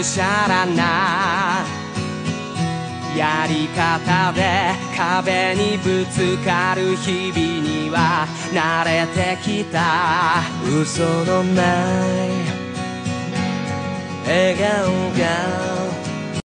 むしゃらなやり方で壁にぶつかる日々には慣れてきた。嘘のない笑顔が